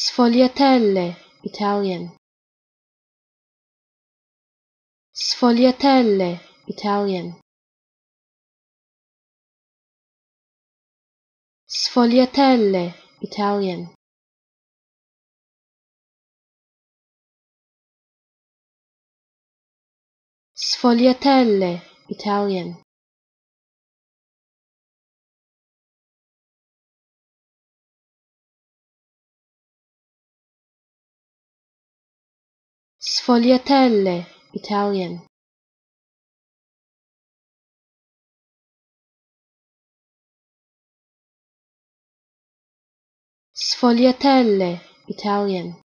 Sfogliatelle, Italian. Sfogliatelle, Italian. Sfogliatelle, Italian. Sfogliatelle, Italian. Sfogliatelle, Italian. Sfogliatelle, Italian.